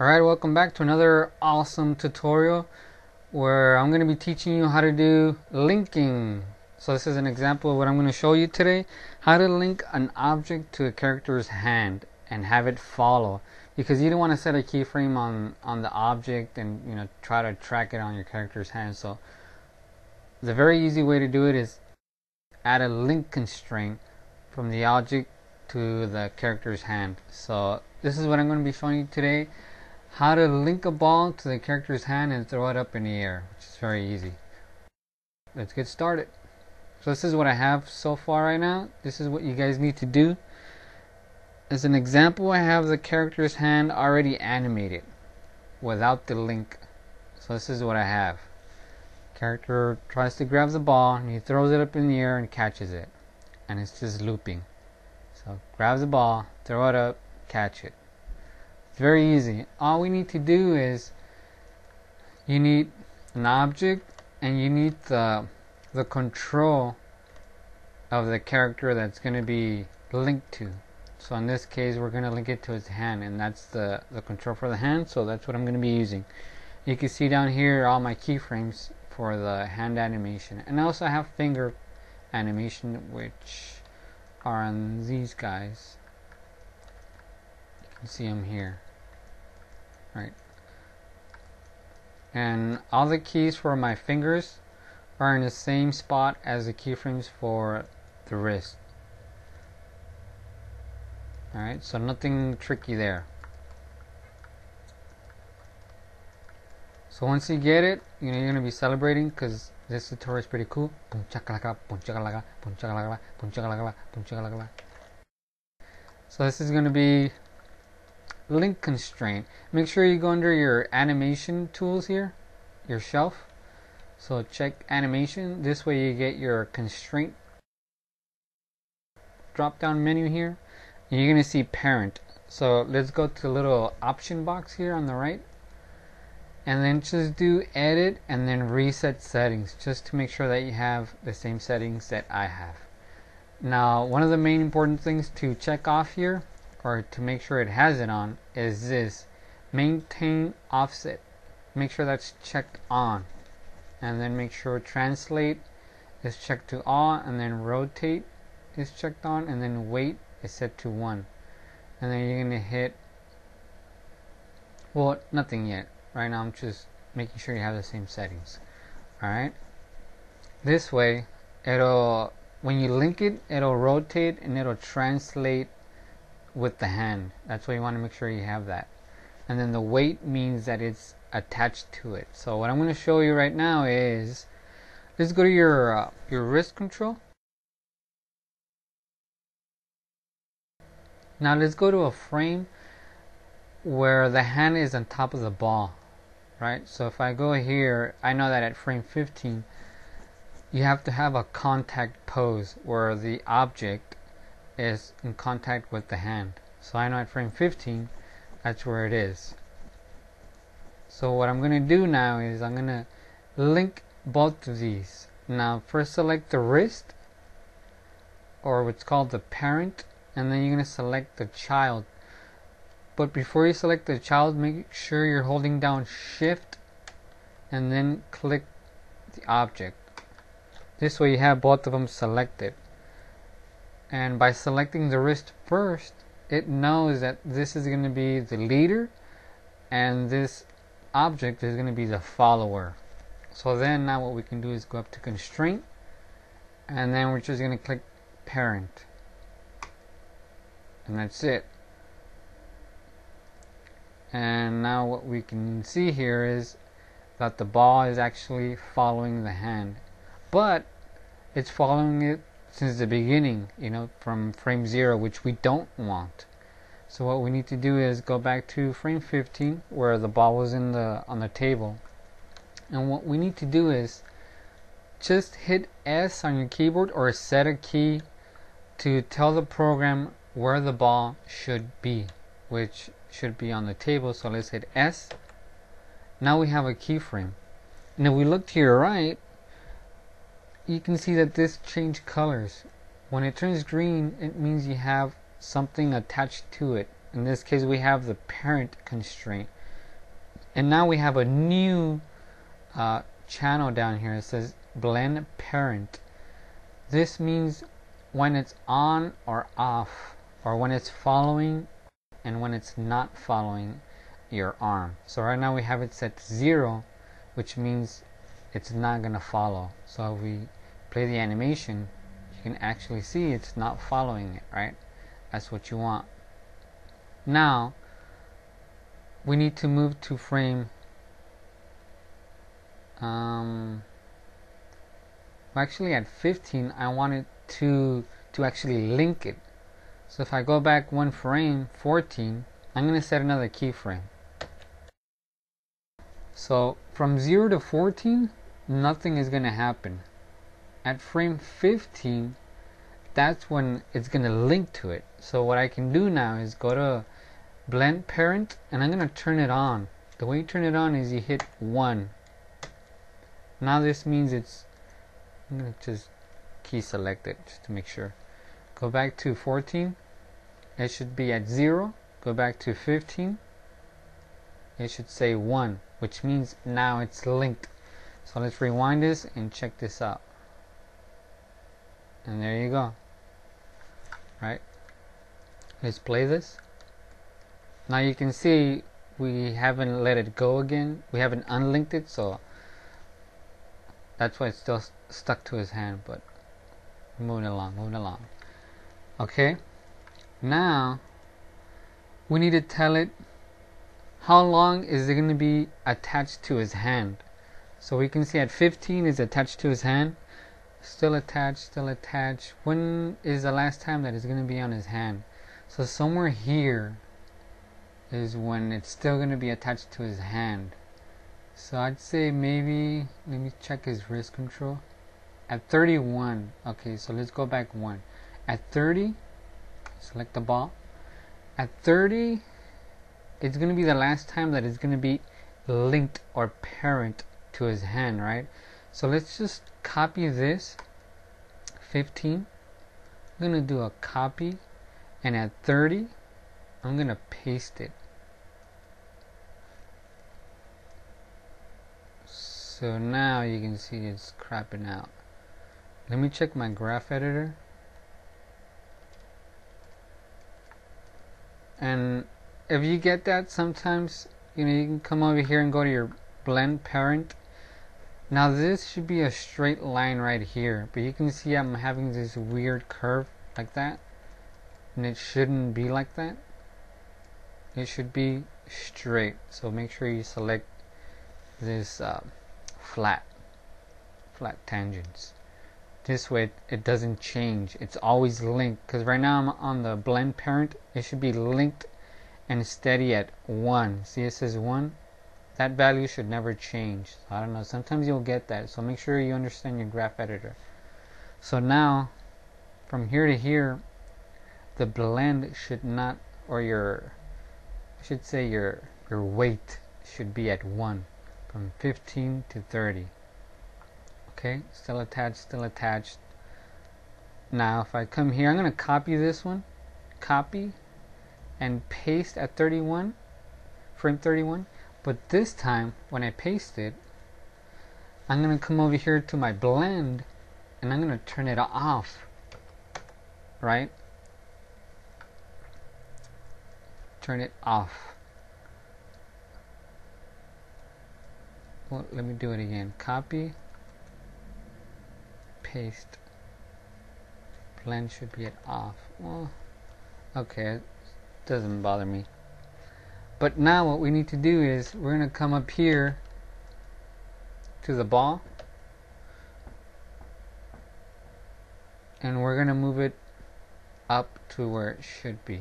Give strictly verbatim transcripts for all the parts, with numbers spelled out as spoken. Alright, welcome back to another awesome tutorial where I'm going to be teaching you how to do linking. So this is an example of what I'm going to show you today, how to link an object to a character's hand and have it follow, because you don't want to set a keyframe on on the object and, you know, try to track it on your character's hand. So the very easy way to do it is add a link constraint from the object to the character's hand. So this is what I'm going to be showing you today, how to link a ball to the character's hand and throw it up in the air, which is very easy. Let's get started. So this is what I have so far right now. This is what you guys need to do. As an example, I have the character's hand already animated without the link. So this is what I have. Character tries to grab the ball and he throws it up in the air and catches it, and it's just looping. So grab the ball, throw it up, catch it. Very easy. All we need to do is you need an object and you need the the control of the character that's going to be linked to. So in this case, we're going to link it to his hand, and that's the the control for the hand. So that's what I'm going to be using. You can see down here all my keyframes for the hand animation, and I also have finger animation, which are on these guys. You can see them here. Right, and all the keys for my fingers are in the same spot as the keyframes for the wrist. Alright, so nothing tricky there. So once you get it, you know you're gonna be celebrating because this tutorial is pretty cool. So this is gonna be link constraint. Make sure you go under your animation tools here, your shelf. So check animation. This way you get your constraint drop down menu here. And you're going to see parent. So let's go to the little option box here on the right. And then just do edit and then reset settings, just to make sure that you have the same settings that I have. Now, one of the main important things to check off here, or to make sure it has it on, is this maintain offset. Make sure that's checked on, and then make sure translate is checked to all, and then rotate is checked on, and then weight is set to one. And then you're gonna hit, well, nothing yet right now, I'm just making sure you have the same settings. Alright, this way it'll, when you link it, it'll rotate and it'll translate with the hand. That's why you want to make sure you have that. And then the weight means that it's attached to it. So what I'm going to show you right now is, let's go to your uh, your wrist control. Now let's go to a frame where the hand is on top of the ball, right? So if I go here, I know that at frame fifteen you have to have a contact pose where the object is in contact with the hand. So I know at frame fifteen that's where it is. So what I'm gonna do now is I'm gonna link both of these. Now first select the wrist, or what's called the parent, and then you're gonna select the child. But before you select the child, make sure you're holding down shift and then click the object. This way you have both of them selected. And by selecting the wrist first, it knows that this is going to be the leader and this object is going to be the follower. So then now what we can do is go up to constraint, and then we're just going to click parent, and that's it. And now what we can see here is that the ball is actually following the hand, but it's following it since the beginning, you know, from frame zero, which we don't want. So what we need to do is go back to frame fifteen where the ball was in the on the table, and what we need to do is just hit S on your keyboard or set a key to tell the program where the ball should be, which should be on the table. So let's hit S. Now we have a keyframe, and if we look to your right, you can see that this changed colors. When it turns green, it means you have something attached to it. In this case, we have the parent constraint. And now we have a new uh, channel down here. It says blend parent. This means when it's on or off, or when it's following and when it's not following your arm. So right now we have it set to zero, which means it's not going to follow. So if we play the animation, you can actually see it's not following it, right? That's what you want. Now we need to move to frame um, actually at fifteen. I wanted to to actually link it. So if I go back one frame, fourteen, I'm going to set another keyframe. So from zero to fourteen, nothing is going to happen. At frame fifteen, that's when it's going to link to it. So what I can do now is go to blend parent, and I'm going to turn it on. The way you turn it on is you hit one. Now this means it's, I'm going to just key select it just to make sure. Go back to fourteen, it should be at zero. Go back to fifteen, it should say one, which means now it's linked. So let's rewind this and check this out. And there you go. Right? Let's play this. Now you can see we haven't let it go again. We haven't unlinked it, so that's why it's still st stuck to his hand, but we're moving along, moving along. Okay, now we need to tell it how long is it going to be attached to his hand. So we can see at fifteen is attached to his hand, still attached, still attached. When is the last time that it's going to be on his hand? So somewhere here is when it's still going to be attached to his hand. So I'd say maybe, let me check his wrist control. At thirty-one, okay, so let's go back one. At thirty, select the ball. At thirty, it's going to be the last time that it's going to be linked or parent to his hand, right? So let's just copy this, fifteen. I'm going to do a copy, and at thirty, I'm going to paste it. So now you can see it's crapping out. Let me check my graph editor. And if you get that, sometimes, you know, you can come over here and go to your blend parent. Now this should be a straight line right here, but you can see I'm having this weird curve like that, and it shouldn't be like that. It should be straight. So make sure you select this uh, flat flat tangents. This way it doesn't change, it's always linked, because right now I'm on the blend parent. It should be linked and steady at one. See, it says one. That value should never change. I don't know, sometimes you'll get that, so make sure you understand your graph editor. So now from here to here, the blend should not, or your, I should say your your weight should be at one from fifteen to thirty. Okay, still attached, still attached. Now if I come here, I'm going to copy this one, copy and paste at thirty-one, frame thirty-one. But this time when I paste it, I'm going to come over here to my blend and I'm going to turn it off, right? Turn it off. Well, let me do it again. Copy, paste, blend should be at off. Well, okay, it doesn't bother me. But now what we need to do is we're going to come up here to the ball and we're going to move it up to where it should be.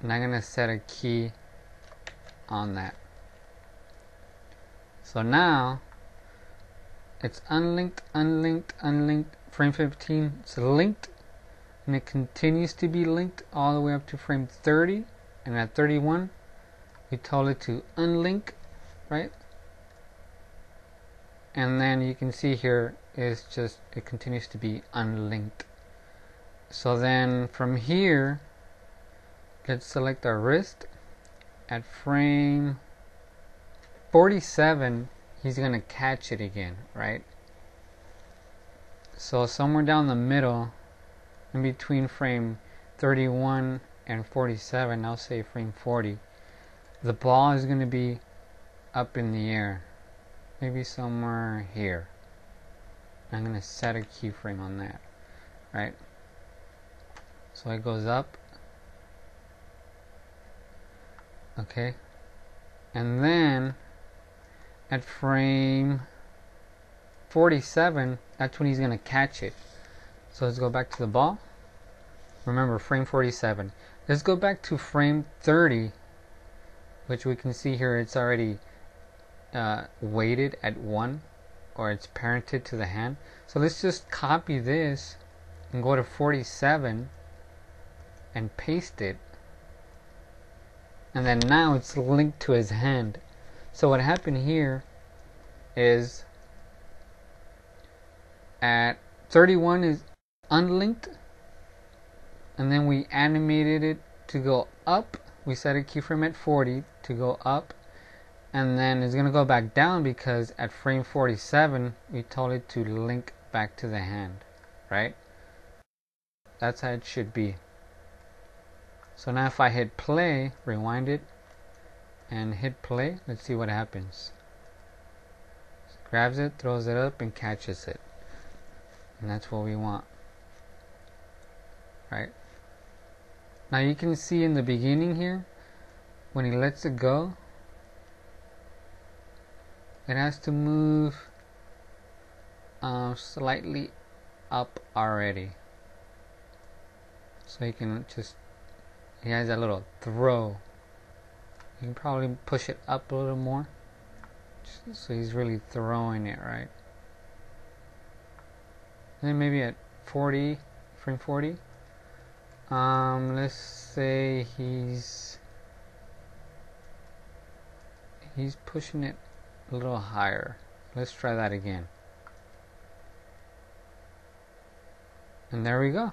And I'm going to set a key on that. So now it's unlinked, unlinked, unlinked, frame fifteen, it's linked, and it continues to be linked all the way up to frame thirty, and at thirty-one, we told it to unlink, right? And then you can see here, it's just, it continues to be unlinked. So then from here, let's select our wrist, at frame forty-seven, he's going to catch it again, right? So somewhere down the middle, in between frame thirty-one and forty-seven, I'll say frame forty, the ball is going to be up in the air, maybe somewhere here. I'm going to set a keyframe on that, right? So it goes up, okay, and then at frame forty-seven, that's when he's going to catch it. So let's go back to the ball. Remember, frame forty-seven. Let's go back to frame thirty, which we can see here it's already uh, weighted at one, or it's parented to the hand. So let's just copy this and go to forty-seven and paste it. And then now it's linked to his hand. So what happened here is at thirty-one is unlinked, and then we animated it to go up. We set a keyframe at forty to go up, and then it's going to go back down because at frame forty-seven we told it to link back to the hand, right? That's how it should be. So now if I hit play, rewind it, and hit play, let's see what happens. So grabs it, throws it up, and catches it. And that's what we want, right? Now you can see in the beginning here, when he lets it go, it has to move uh, slightly up already. So you can just, he has that little throw. You can probably push it up a little more. So he's really throwing it, right? And then maybe at forty, frame forty, um, let's say he's he's pushing it a little higher. Let's try that again. And there we go.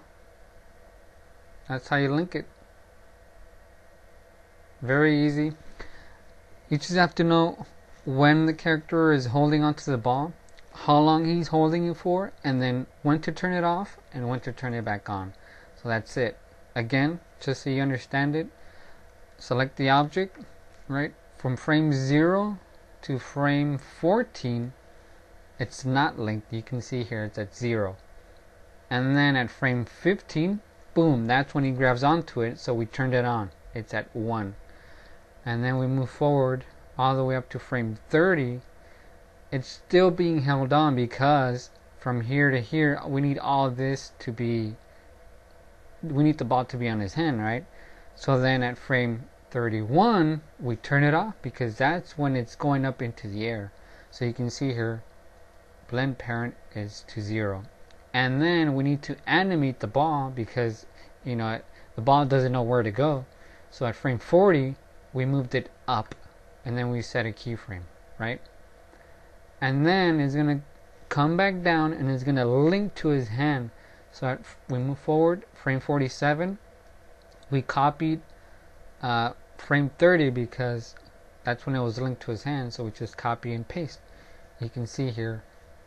That's how you link it. Very easy. You just have to know when the character is holding onto the ball, how long he's holding it for, and then when to turn it off and when to turn it back on. So that's it. Again, just so you understand it, select the object, right? From frame zero to frame fourteen, it's not linked. You can see here it's at zero. And then at frame fifteen, boom, that's when he grabs onto it, so we turned it on. It's at one. And then we move forward all the way up to frame thirty. It's still being held on because from here to here we need all this to be, we need the ball to be on his hand, right? So then at frame thirty-one we turn it off because that's when it's going up into the air. So you can see here blend parent is to zero, and then we need to animate the ball because, you know, the ball doesn't know where to go. So at frame forty we moved it up and then we set a keyframe, right? And then it's going to come back down and it's going to link to his hand. So we move forward, frame forty-seven, we copied uh, frame thirty because that's when it was linked to his hand, so we just copy and paste. You can see here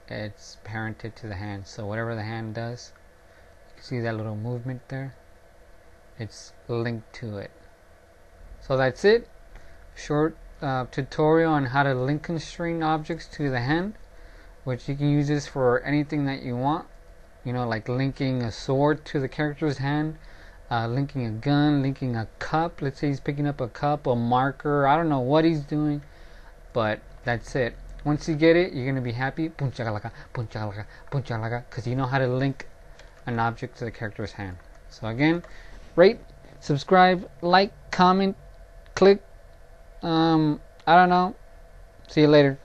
it's parented to the hand, so whatever the hand does, you can see that little movement there, it's linked to it. So that's it. Short Uh, tutorial on how to link constrain objects to the hand, which you can use this for anything that you want, you know, like linking a sword to the character's hand, uh, linking a gun, linking a cup. Let's say he's picking up a cup, a marker, I don't know what he's doing, but that's it. Once you get it, you're going to be happy, boom chakalaka, boom chakalaka, boom chakalaka, because you know how to link an object to the character's hand. So again, rate, subscribe, like, comment, click. Um, I don't know. See you later.